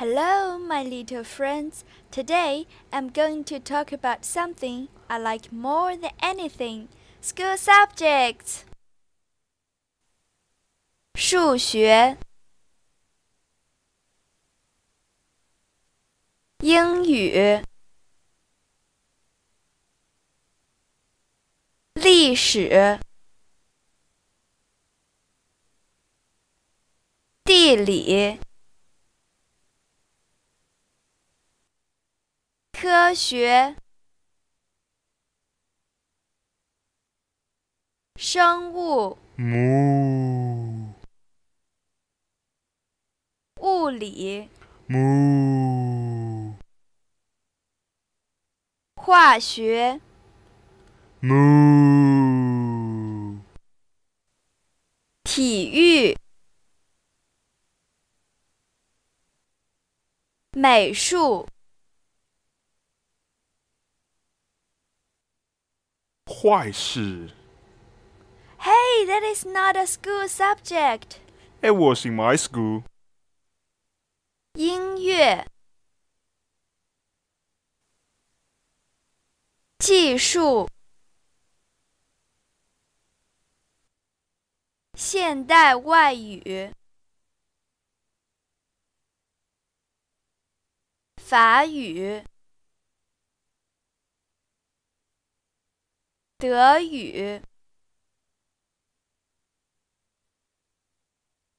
Hello, my little friends. Today, I'm going to talk about something I like more than anything, school subjects. 数学 英语 历史 地理 科学 生物 物理 化学 体育 美术坏事 Hey, that is not a school subject. It was in my school. 音乐 技术 现代外语 法语 德语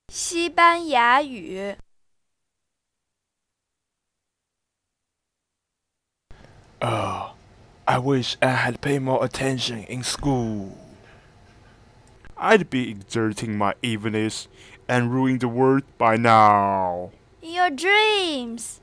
西班牙语 Oh, I wish I had paid more attention in school. I'd be exerting my evenings and ruining the world by now. Your dreams!